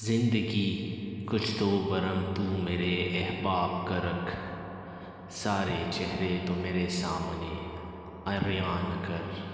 ज़िंदगी कुछ तो बरम तू मेरे अहबाब का रख, सारे चेहरे तो मेरे सामने अरयान कर।